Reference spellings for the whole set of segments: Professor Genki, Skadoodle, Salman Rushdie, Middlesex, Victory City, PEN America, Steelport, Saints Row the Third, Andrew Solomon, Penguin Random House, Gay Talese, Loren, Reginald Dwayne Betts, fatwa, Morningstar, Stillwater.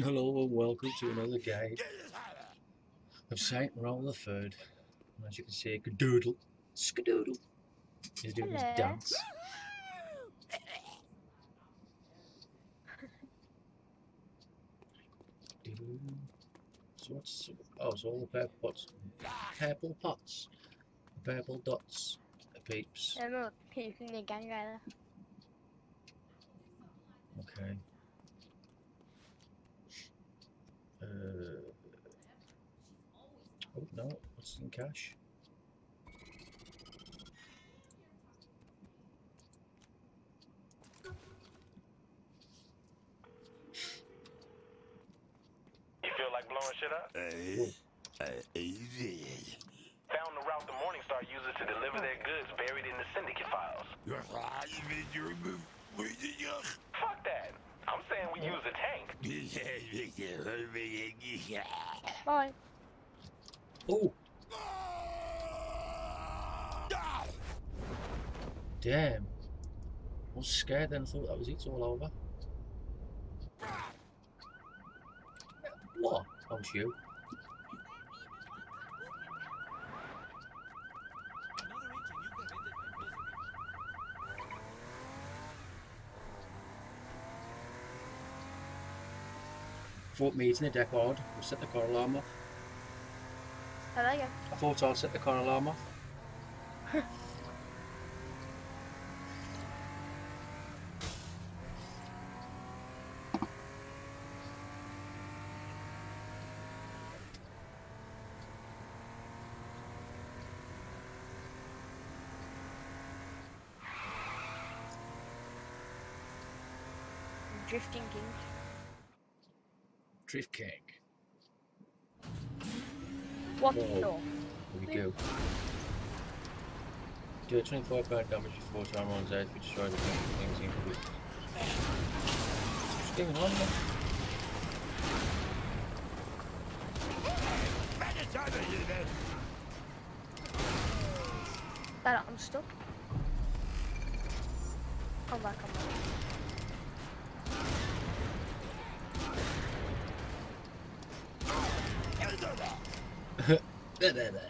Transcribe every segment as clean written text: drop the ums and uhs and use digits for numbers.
Hello and welcome to another game of Saints Row the Third. As you can see, Skadoodle, Skadoodle is doing his dance. So what's so all the purple pots, purple dots, peeps. I'm not peeping the gang either. Okay. Oh no, what's in cash? You feel like blowing shit up? Found the route the Morningstar uses to deliver their goods buried in the syndicate files. Fuck that! I'm saying we use a tank. Bye. Oh. Damn. I was scared then. I thought that was it all over. What? That was you. Thought me eating the deck hard. We'll set the car alarm off. Oh, there you go. I thought I'd set the car alarm off. Drifting King. Drift King. What the? Here we go. Do a 25-pound damage to 4 time on Z if you destroy the things in quick. What's going on there? That I'm stuck. Come back, come back. There.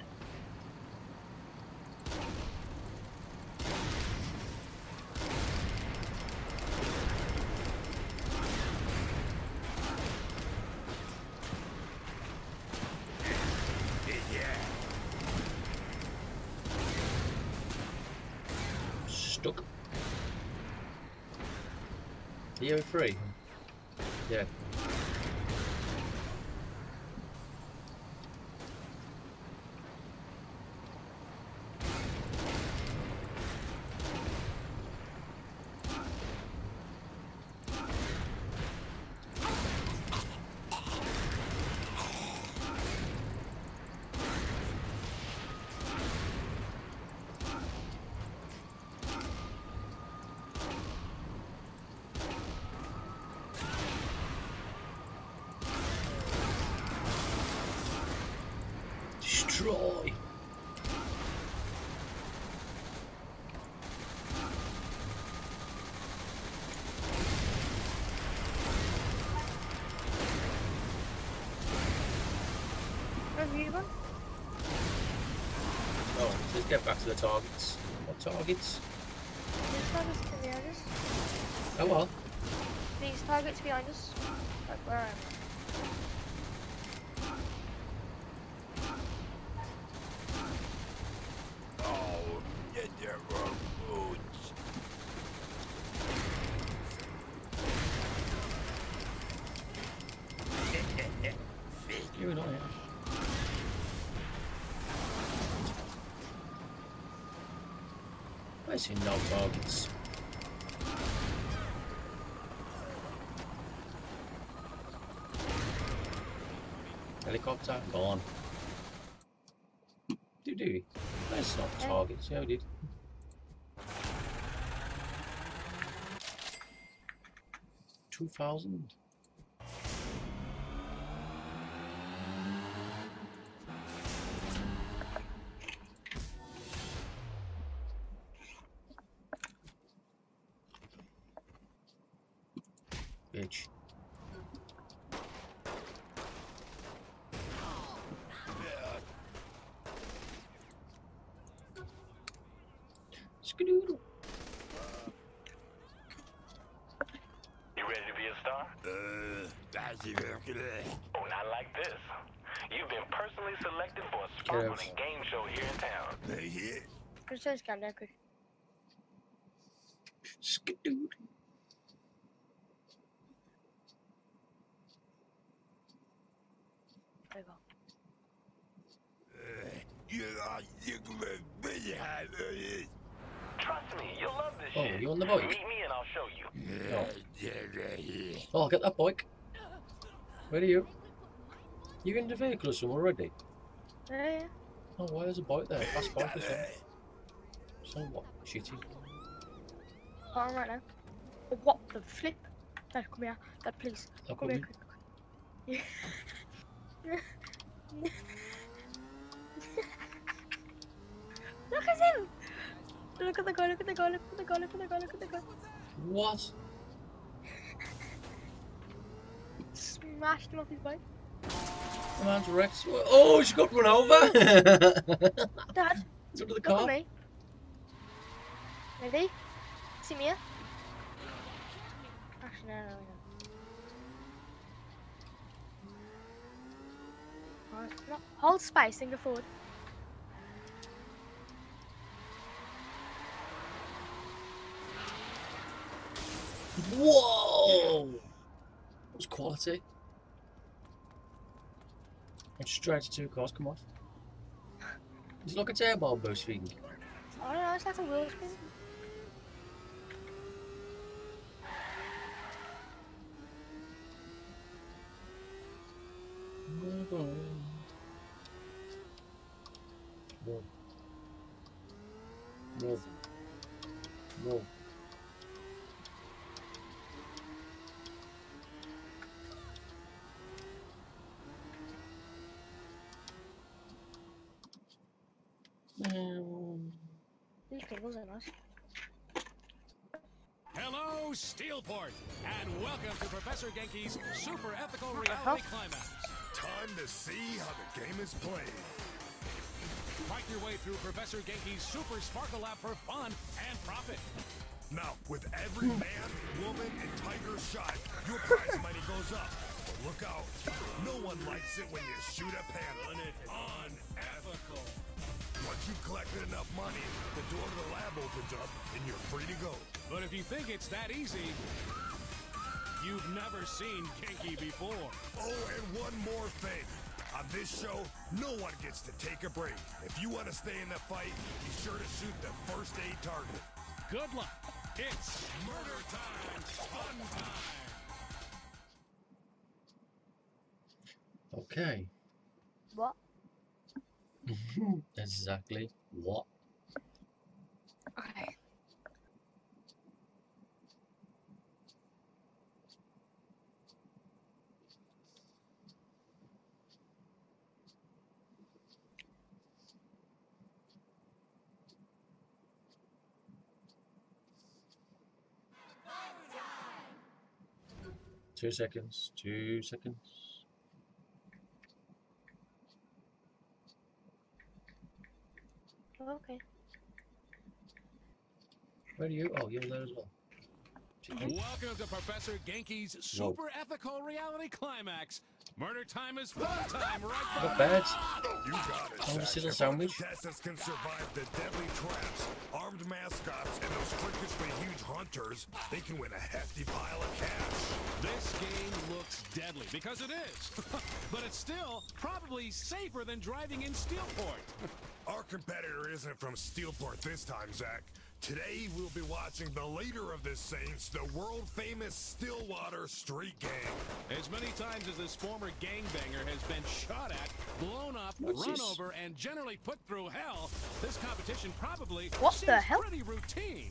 Stuck. Are you free? Yeah. Destroy! Have you one? Oh, let's get back to the targets. What targets? These targets behind us. Oh well. These targets behind us. Like, where am I? I see no targets. Helicopter gone. Do. That's not targets. Yeah, we did. $2,000. Skadoodle. You ready to be a star? Oh, not like this. You've been personally selected for a spot on a game show here in town. Skadoodle. Trust me, you'll love this shit. You on the bike? Meet me and I'll show you. Oh, get that bike. Where are you? You in the vehicle or something already? Yeah. Oh, why there's a bike there? Fast bike or something. So what? Shitty. Oh, I'm right now. Oh, what the flip? No, come here. Dad, please. I'll come here. Yeah. Look at him! Look at the guy, look at the guy, look at the guy, look at the guy, look at the guy. What? Smashed him off his bike. The man's wrecked. Oh, she got run over! Dad, look at the car. Look at me. Ready? See me here? Actually, no, no, no. Alright, no. Hold space and go forward. Whoa! That was quality. And straight to two cars, come on. It's like a turbo boost thing. I don't know, it's like a wheel spin. Whoa. Whoa. Whoa. These cables are nice. Hello, Steelport, and welcome to Professor Genki's super ethical reality climax. Time to see how the game is played. Fight your way through Professor Genki's super sparkle lab for fun and profit. Now, with every man, woman, and tiger shot, your prize money goes up. But look out, no one likes it when you shoot a panel. Unethical. Once you've collected enough money, the door to the lab opens up, and you're free to go. But if you think it's that easy, you've never seen Genki before. Oh, and one more thing. On this show, no one gets to take a break. If you want to stay in the fight, be sure to shoot the first aid target. Good luck. It's murder time. Fun time. Okay. What? Exactly what? Okay. Time. 2 seconds, 2 seconds. Okay. Where are you? Oh, you're there as well. Welcome to Professor Genki's super ethical reality climax. Murder time is fun time, right? Not bad. You got it. Oh, this is a sandwich. Contestants can survive the deadly traps, armed mascots, and those freakishly huge hunters. They can win a hefty pile of cash. This game looks deadly because it is, but it's still probably safer than driving in Steelport. Our competitor isn't from Steelport this time, Zach. Today, we'll be watching the leader of the Saints, the world-famous Stillwater street gang. As many times as this former gangbanger has been shot at, blown up, run over, and generally put through hell, this competition probably seems pretty routine.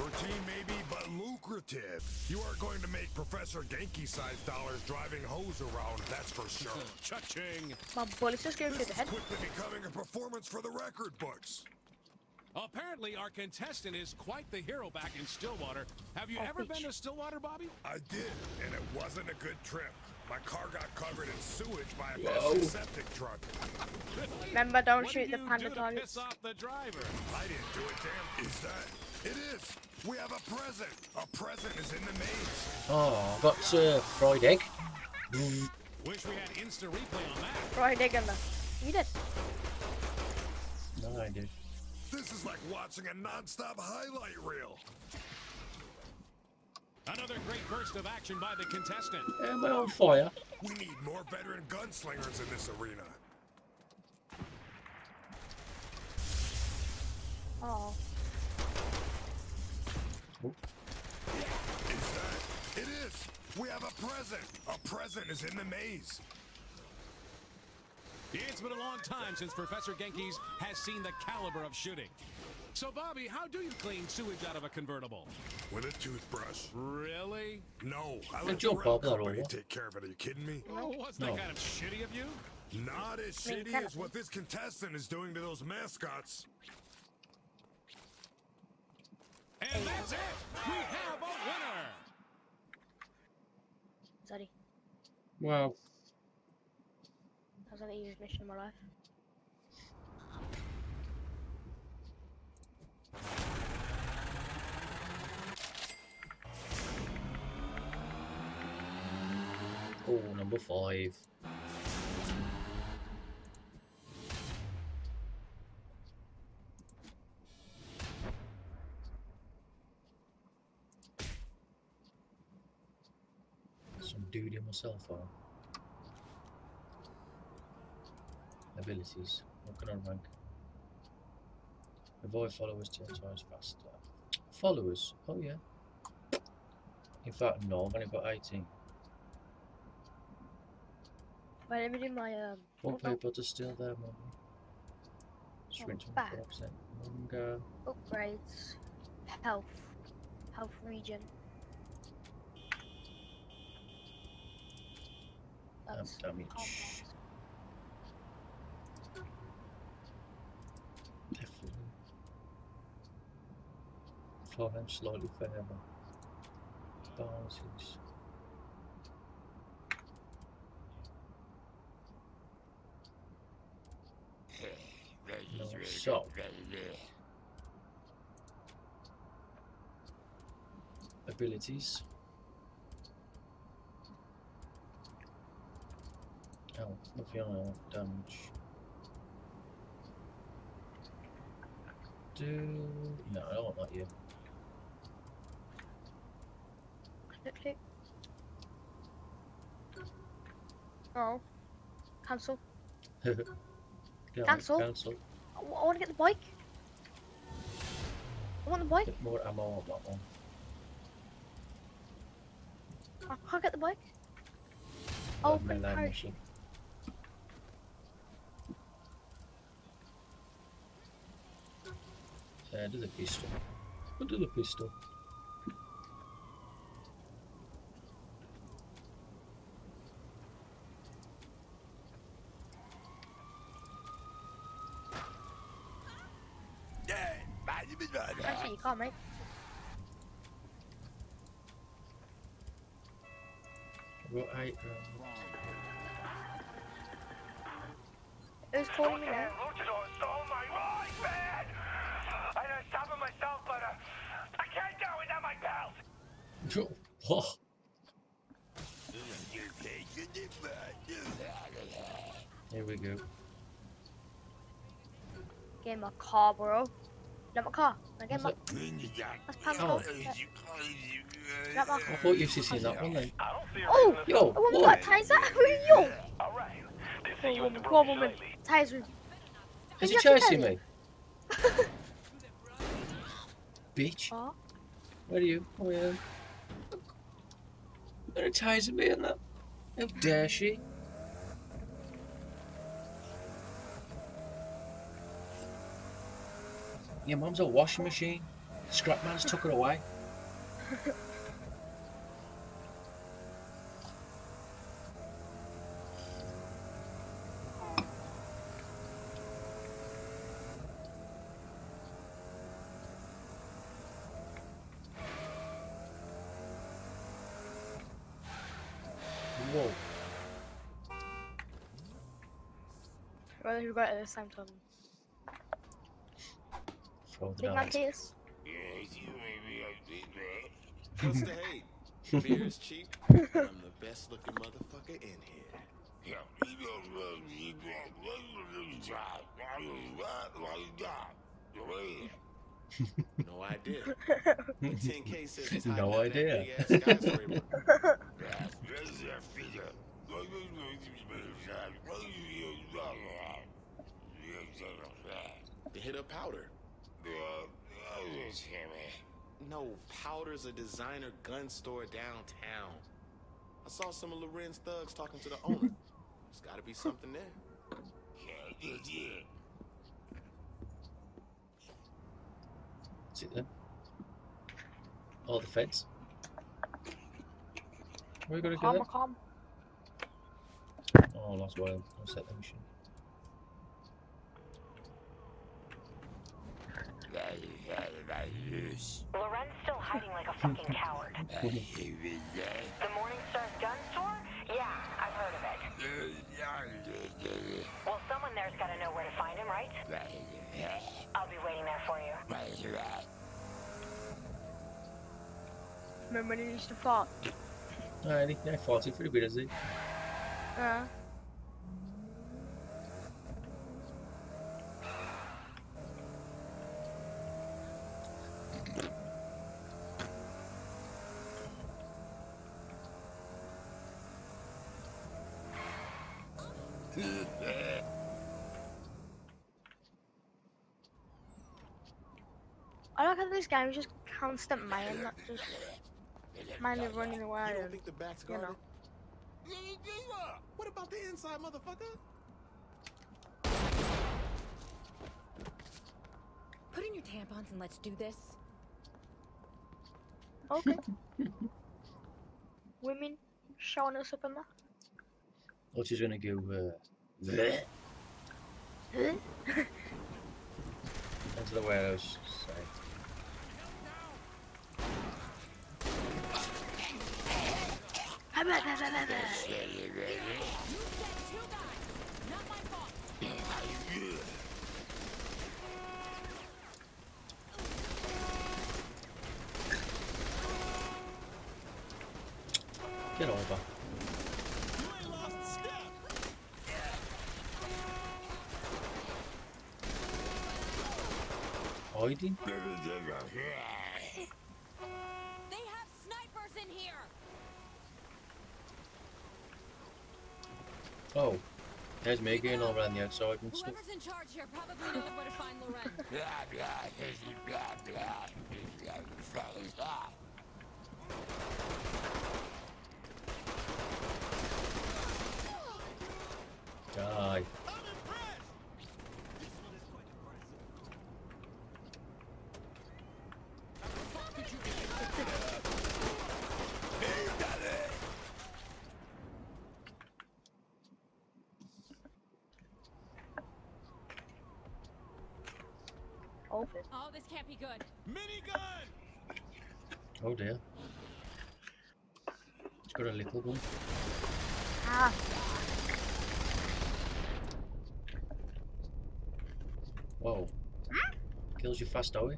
Routine maybe, but lucrative. You are going to make Professor Genki-sized dollars driving hose around, that's for sure. Cha-ching. My bullets just gave me the head. This is quickly becoming a performance for the record books. Apparently, our contestant is quite the hero back in Stillwater. Have you ever been to Stillwater, Bobby? I did, and it wasn't a good trip. My car got covered in sewage by a massive septic truck. Remember, don't shoot the panda targets. Piss off the driver. I didn't do a damn. Is that We have a present. Our present is in the maze. Oh, I got fried egg. Wish we had instant replay on that. Fried egg on that. Eat it. No, I did. This is like watching a non-stop highlight reel. Another great burst of action by the contestant. And we're on fire. We need more veteran gunslingers in this arena. Oh. Is that it? Is we have a present. A present is in the maze. It's been a long time since Professor Genki's has seen the caliber of shooting. So Bobby, how do you clean sewage out of a convertible? With a toothbrush. Really? No, I let your company take care of it. Are you kidding me? Oh, what's that kind of shitty of you? Not as shitty as what this contestant is doing to those mascots. And that's it! We have a winner! Sorry. Wow. That was like the easiest mission of my life. Oh, number 5. Dude in my cell phone. Abilities. What can I rank? Avoid followers 10 times faster. Followers? Oh yeah. In fact, no, I've only got 18. Wait, let me do my What papers are still there, Mum? Shrink 24%. Manga. Upgrades. Health. Health region. Damage. Definitely. Follow him slowly forever. Balances. No, so. Abilities. Health, nothing on health, damage. No, I don't want that yet. Click. Oh. Cancel. Cancel. Cancel. I want to get the bike. I want the bike. Get more ammo on that one. I can't get the bike. Oh, my parachute. Do the pistol. We'll do the pistol. Actually, you can't, mate. Well, I. Who's calling me now? Here we go. Get my car, bro. Not my car. I get my. That's oh. Not my car. I thought you've seen that one then. Oh, yo, a woman got a taser. Yo. Poor woman. Poor woman. Taser. Is he chasing me? Bitch. Oh. Where are you? Oh yeah. They're tasing me in that. How dare she? Your mum's a washing machine. Scrapman's took her away. Whoa. I really regret it this time, Tom. Big man, please. Yes, you may be. What's the hate? Beer is cheap. I'm the best looking motherfucker in here. No idea. The 10K says no idea. They hit a powder. No, Powder's a designer gun store downtown. I saw some of Loren's thugs talking to the owner. There's gotta be something there. See that? All the feds. Where are we gonna go? Calm. Oh, last wild. I'll set the mission. Loren's still hiding like a fucking coward. The Morningstar gun store? Yeah, I've heard of it. Well, someone there's gotta know where to find him, right? I'll be waiting there for you. Remember he used to fart. I think they farted pretty good, does he? Yeah. I like how this game is just constant man, not just mainly running away. You don't think the back's guarded? What about the inside, motherfucker? Put in your tampons and let's do this. Okay. Women showing us up in there. Or she's gonna go bleh. That's the way I was saying. Get over. Hiding? They have snipers in here. Oh, there's me going all around the outside and stuff. Whoever's in charge here probably knows where to find Loren. Die. Oh, this can't be good. Minigun! Oh dear. It's got a little one. Ah. Whoa. Huh? Kills you fast, are we?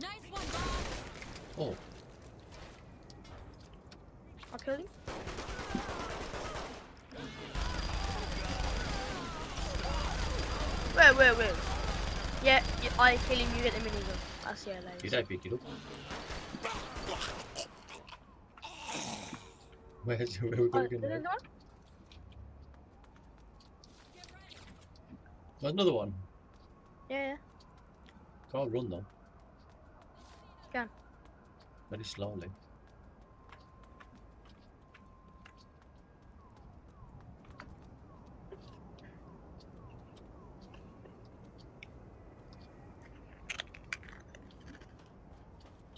Nice one, boss. Oh. I'll kill him. Wait. Yeah, I kill him, you get the minigun. I'll see you later. Did I pick it up? Where are we going now? There's another one. Yeah. Can't run though. Can. Very slowly.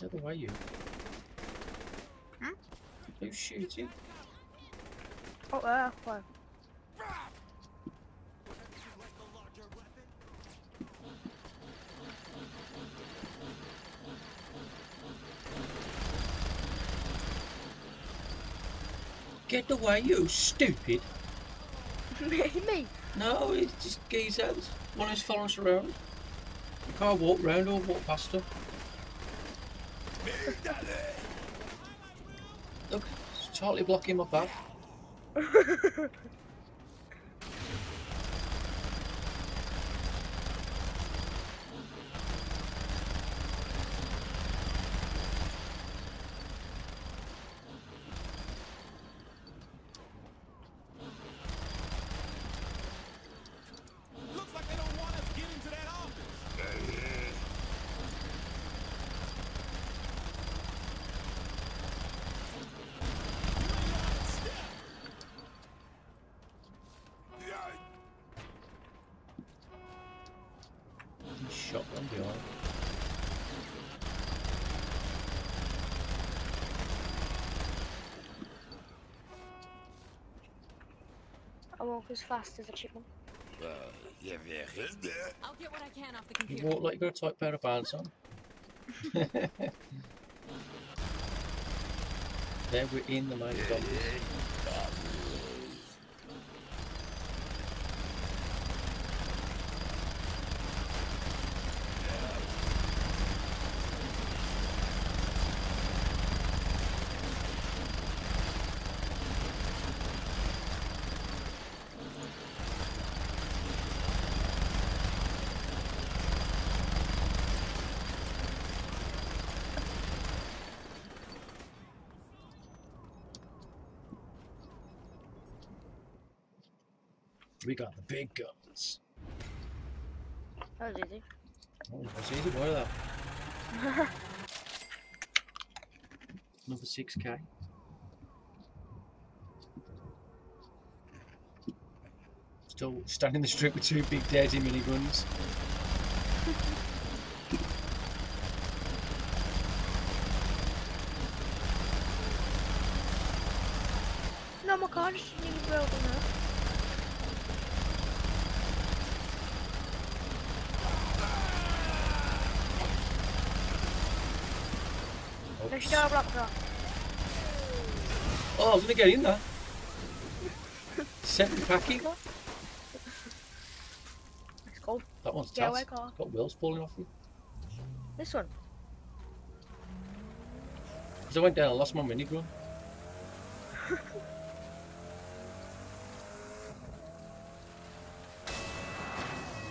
Get away, you. Huh? Who's shooting? Oh, what? Get away, you stupid. Me? No, it's just geezer. One who's following us around. You can't walk round or walk past her. Look, it's totally blocking my path. I walk as fast as a chicken. I'll get what I can off the computer. You walk like you got a tight pair of pants on. There we're in the main dump. We got the big guns. That was easy. Oh, that was easy. What are that? Another 6K. Still standing the strip with two big dirty miniguns. No, my car just nearly broken up. Oh, I was gonna get in there. Seven packing. It's cold. That one's tats. It's got wheels falling off you. This one. Because I went down, I lost my minigun.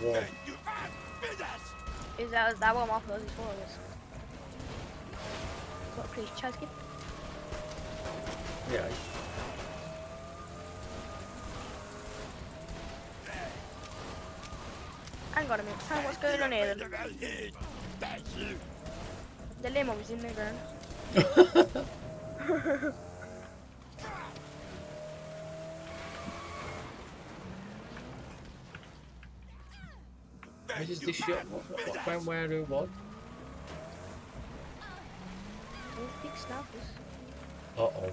Wow. Is that what my phone is for? What please, Chazkin? Yeah. Hang on a minute, tell me what's going on here then. The limo was in the ground. Where is this shot? What when, where, who, what? Big snappers. Uh-oh.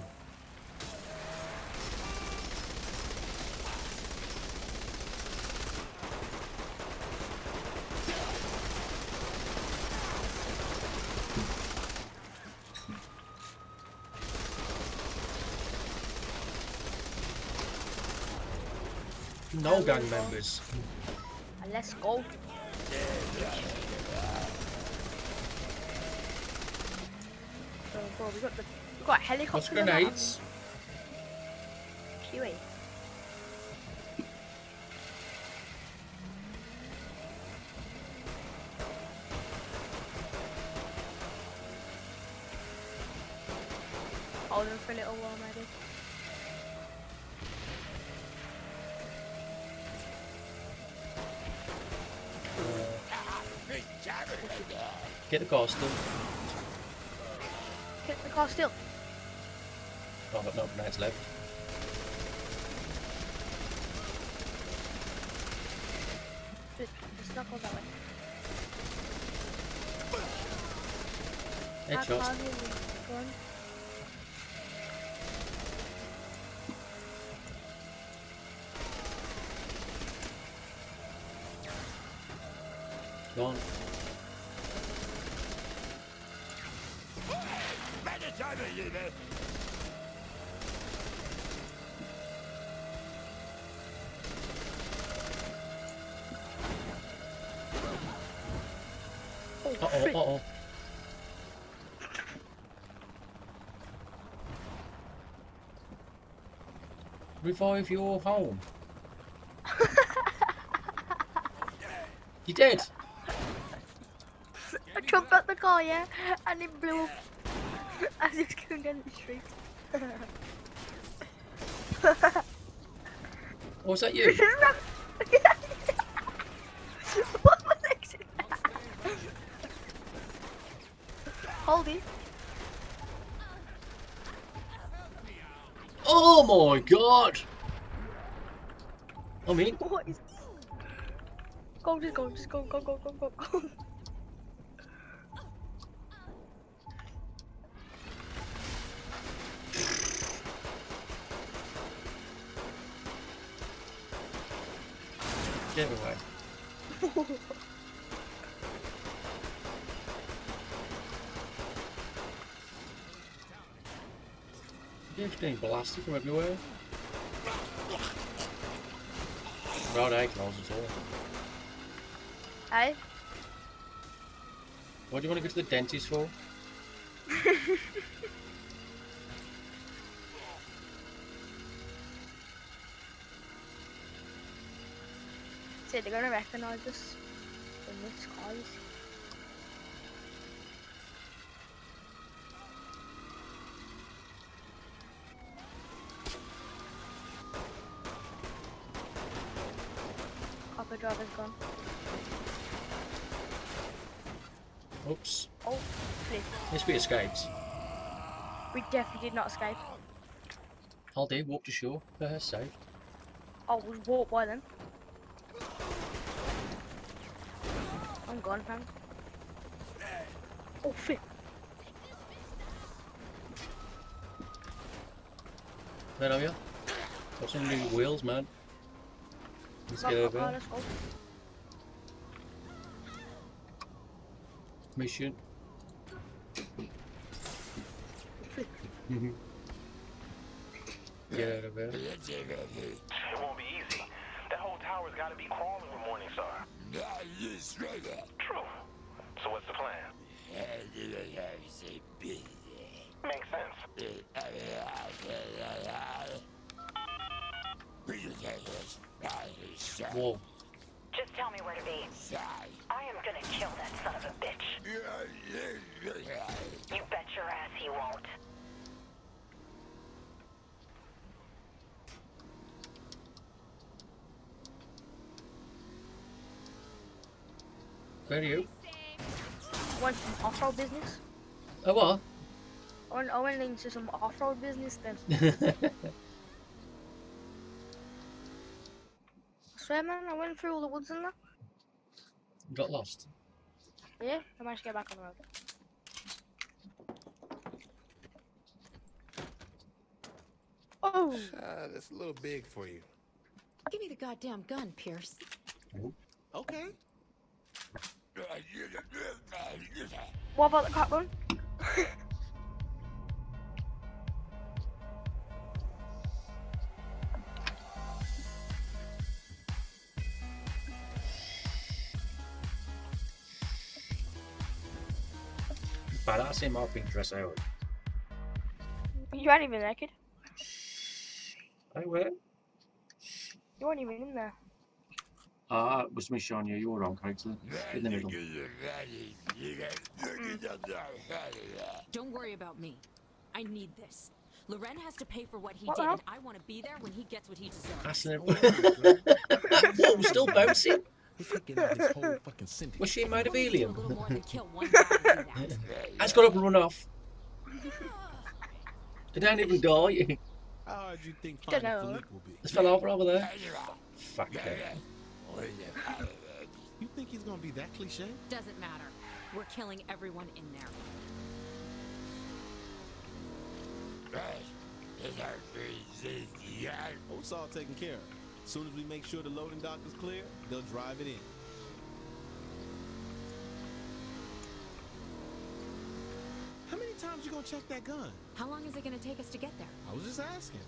No gang members. Let's go. Oh, we got a helicopter. What's grenades? Kiwi. Hold on for a little while, maybe. Get the car still. Get the car still. Oh, I've got no grenades left. Just not go that way. Headshot. Go on. Uh-oh. Revive your home. You did. I jumped out the car, yeah, and it blew up as it was going down the street. Was that you? What was it? Hold it. Oh my god! I mean, what is... Go, just go, just go, go, go, go, go, go. Get away. You're getting blasted from everywhere. Round A close at all. Hey? What do you want to go to the dentist for? See, they're gonna recognise us in this car. Copper driver's gone. Oops. Oh, flip. Yes, we escaped. We definitely did not escape. Haldane walked ashore for her sake. Oh, we walked by them. I'm gone, fam. Oh, flip. Where are you? Got some new wheels, man. Let's get over. Let's go. Mission. Get out of there. It won't be easy. That whole tower's gotta be crawling with Morningstar. True. So what's the plan? Makes sense. Whoa. Just tell me where to be. I am gonna kill that son of a bitch. You bet your ass he won't. Where are you? I went from off-road business. Oh what? I went into some off-road business then. I swear, man, I went through all the woods and that. Got lost? Yeah, I managed to get back on the road. Oh! That's a little big for you. Give me the goddamn gun, Pierce. Okay. What about the shotgun? Badass in my pink dress, I would. You aren't even naked. I will. You weren't even in there. Ah, it was me showing you your wrong character. In the middle. Don't worry about me. I need this. Loren has to pay for what he did, and I want to be there when he gets what he deserves. That's it. I'm still bouncing. This whole fucking was she made of helium? That's got up and run off. They don't even die. How do you think will be? This fell over there. Fuck it. You think he's gonna be that cliche? Doesn't matter. We're killing everyone in there. It's all taken care of. As soon as we make sure the loading dock is clear, they'll drive it in. How many times you gonna check that gun? How long is it gonna take us to get there? I was just asking.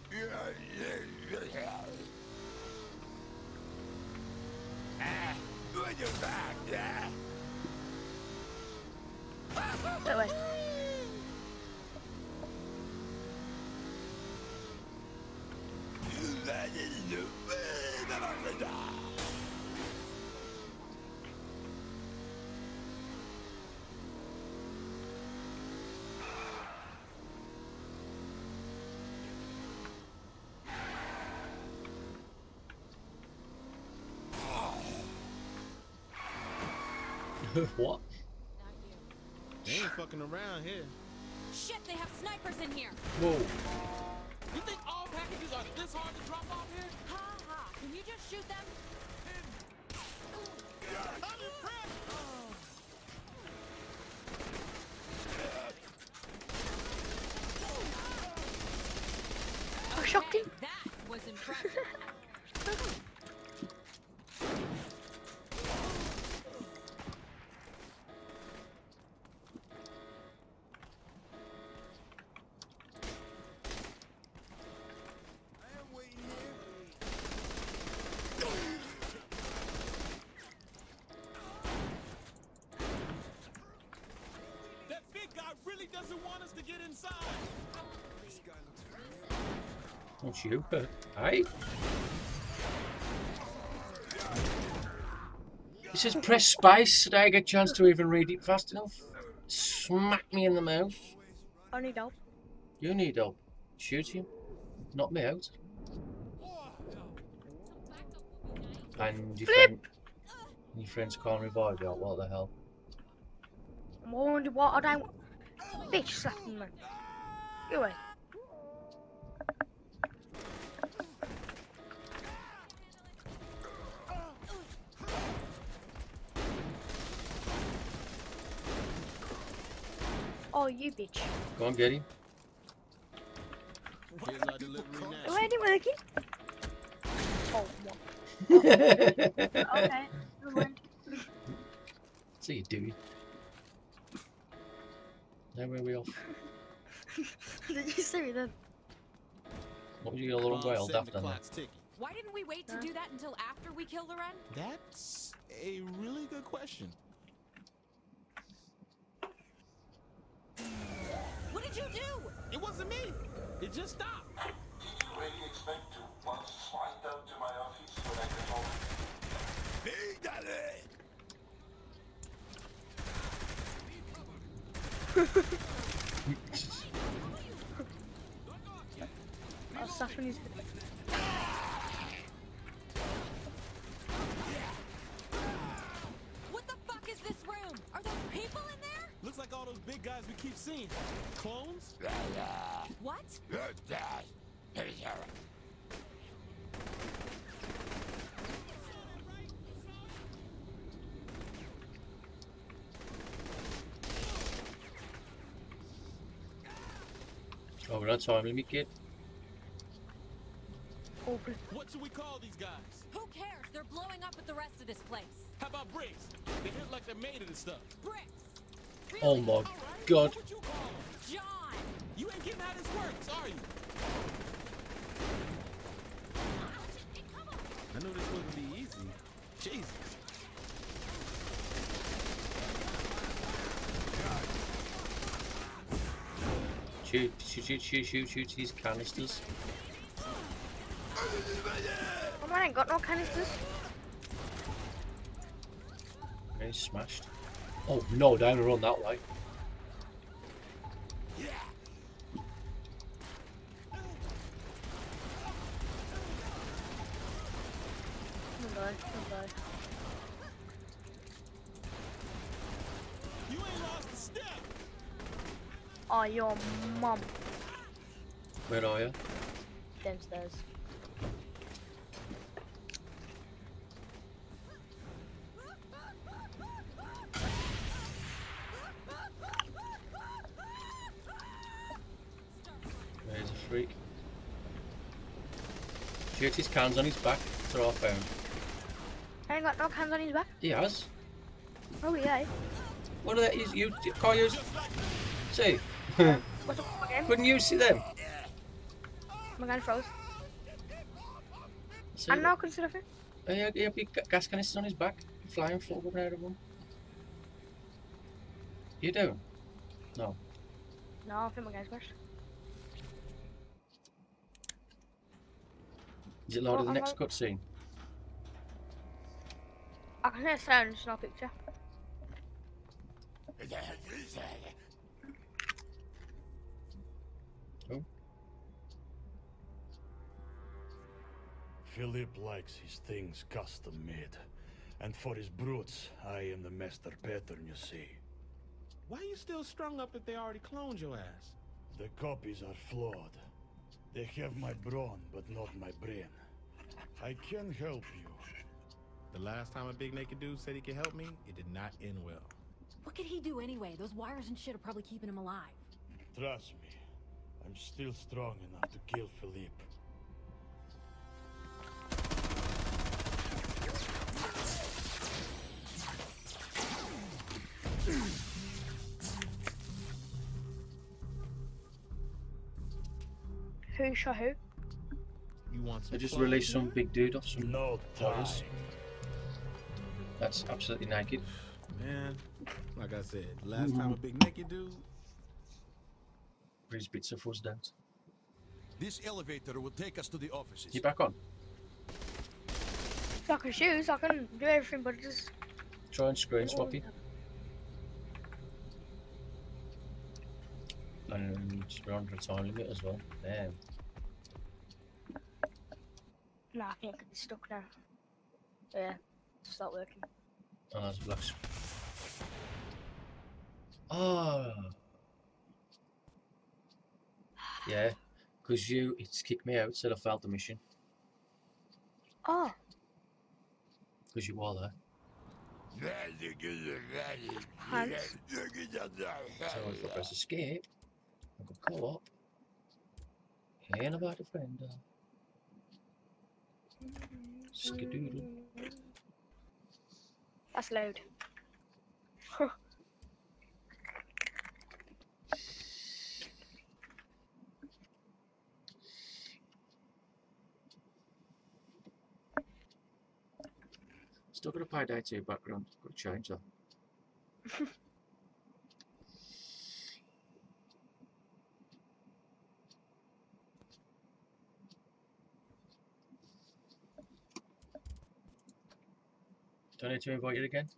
What? They ain't fucking around here. Shit, they have snipers in here. Whoa. You think all packages are this hard to drop off here? Ha ha. Can you just shoot them? I'm impressed. Oh. Oh, shocking. Okay, that was impressive. You, but I. It says press space. Did I get a chance to even read it fast enough? Smack me in the mouth. I need help. You need help. Shoot him. Knock me out. And your, friend, your friends can't revive you. What the hell? I'm wondering what I don't. Bitch slapping me. Get away. Oh, you bitch. Go on, get him. Oh, I didn't work it. Oh, no. Okay. That's what you doing. Now where are we off? Did you see me then? What was you going to Loren Whale? Daft on that. Why didn't we wait to do that until after we kill Loren? That's a really good question. What did you do? It wasn't me. It just stopped. Did you really expect to want to slide down to my office when I get home? Big daddy! I'll stop when he's... What the fuck is this room? Are those people in there? Looks like all those big guys we keep seeing. Clones? What? Oh, we're not time limit, kid. What should we call these guys? Who cares? They're blowing up at the rest of this place. How about bricks? They look like they're made of this stuff. Bricks. Oh my god. John, you ain't getting how this works, are you? I knew this wouldn't be easy. Jesus. Shoot these canisters. Oh, I ain't got no canisters. Okay, smashed. Oh no, down and run that way. Yeah. You ain't lost a step. Oh, your mum. Where are you? Downstairs. Shoot his cans on his back. That's what I found. I ain't got no cans on his back. He has. Oh yeah. What are they? You can't use. See. What's up again? Couldn't you see them? My gun froze. See, I'm now considering. Yeah, he had big gas canisters on his back, flying forward and out of them. You doing? No. No, I think my gun's crashed. Is it loaded to the next cutscene? I can hear sound, it's not a picture. Oh. Philip likes his things custom made, And for his brutes, I am the master pattern, you see. Why are you still strung up if they already cloned your ass? The copies are flawed. They have my brawn, but not my brain. I can help you. The last time a big naked dude said he could help me, it did not end well. What could he do anyway? Those wires and shit are probably keeping him alive. Trust me, I'm still strong enough to kill Philippe. Who shot who? You want I just released some big dude off some wires. That's absolutely naked. Man, like I said, last time a big naked dude. Bridge bits of us down. This elevator will take us to the offices. Keep back on. I can shoot, I can do everything, but just try and screen swap you. And we're under a time limit as well. Damn. Nah, I think I could be stuck now. Yeah, just not working. Oh, that's black. Oh. Yeah, because it's kicked me out, said I failed the mission. Oh. Because you were there. Thanks. So if I press escape, I could call up. Hey, about a friend. Skadoodle. That's loud. Still got a Pi to background, got to change that. Do I need to invite you again?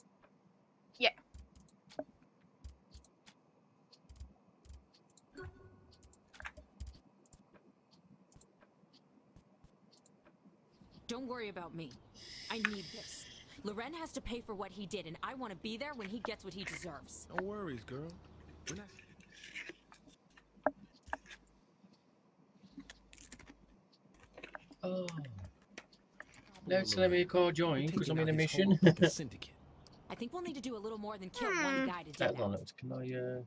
Yeah. Don't worry about me. I need this. Loren has to pay for what he did, and I want to be there when he gets what he deserves. No worries, girl. We're not... Oh. Let's let me call join because I'm in a mission. I think we'll need to do a little more than kill one guy to do that. Can I? Yeah.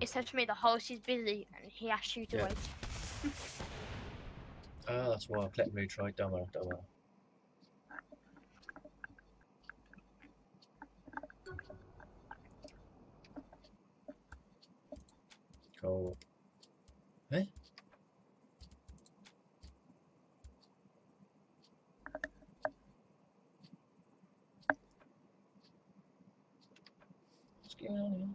It said to me the host is busy, and he asked you to wait. Ah, that's why I let me try. Don't worry, don't worry. Go. Eh? What's going on here?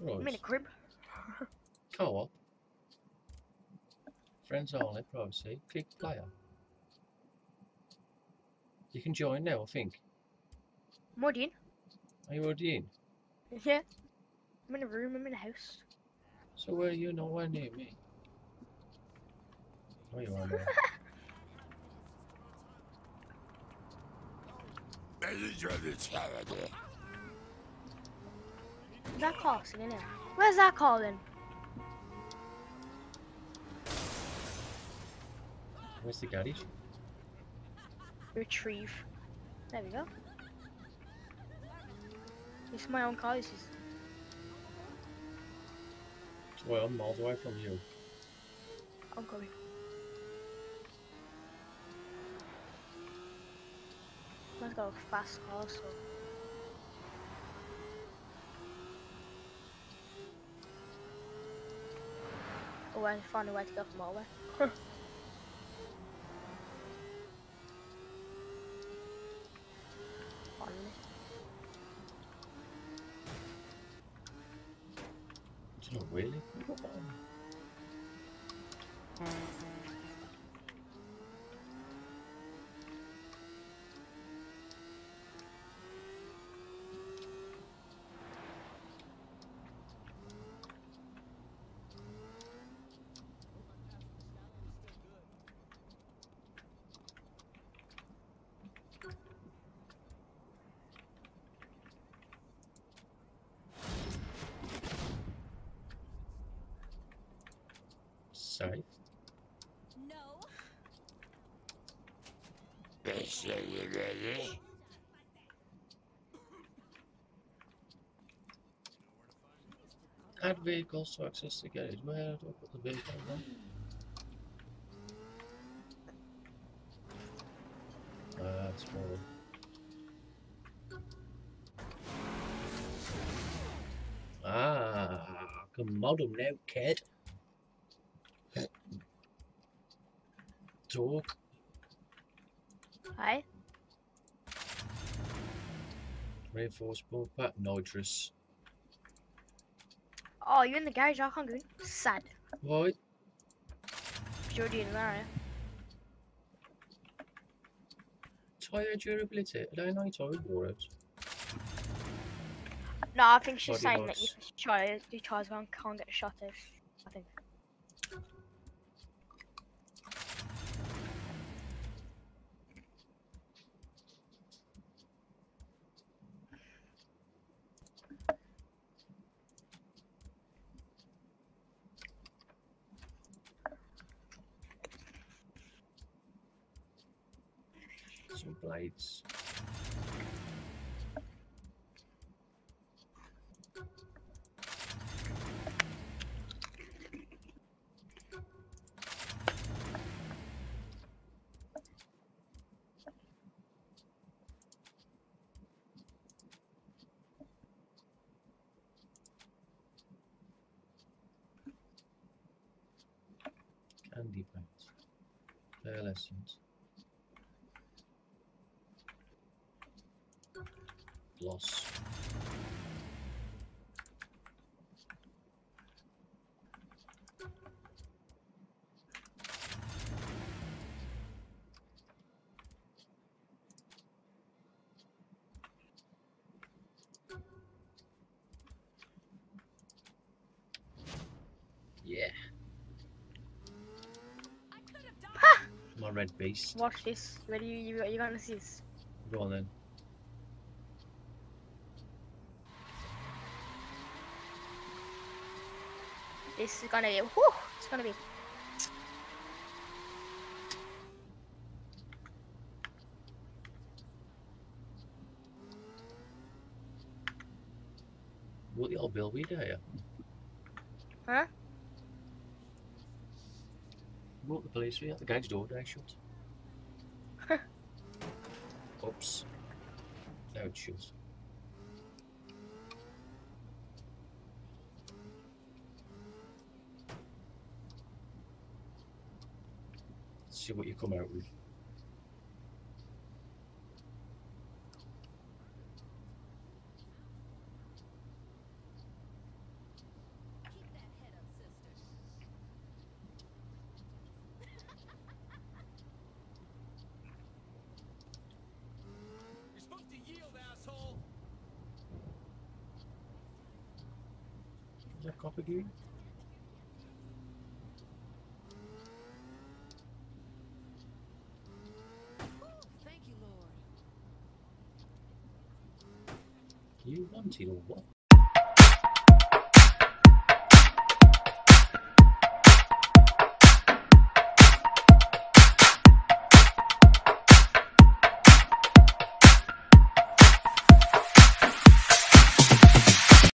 Right. I'm in a crib. Co-op. Friends only, privacy. Click player. You can join now, I think. I'm already in. Are you already in? Yeah. I'm in a room, I'm in a house. So where are you? Nowhere near me. Oh, you are there. That casting, isn't it? Where's that calling? Where's the garage? Retrieve. There we go. It's my own car, this is... Well, I'm miles away from you. I'm coming. Let's go fast also. Oh, I found a way to go from all the way. Really? si alguien allí. Add vehicles to access the garage. Where do I put the vehicle on? That's probably. Ah, I can mod them now, kid. Talk. Hi. Reinforced ball pack, nitrous. Oh, you're in the garage, I can't go in. Sad. What? You're already in there. Tire durability. I don't know tire warheads. No, I think she's saying that you try as well can't get shot at, I think. Some blades. Candy paints. Fair lessons. Loss. Yeah. Ha! My red beast. Watch this. Where are you gonna see this? Go on then. This is gonna be, whew, it's gonna be. What the old Bill we do here? Huh? What the police we at the guy's door they shut. Oops. Now it shoots. See what you come out with. Keep that head up, sister. You're supposed to yield, asshole. Is that copper gear? You want it or what?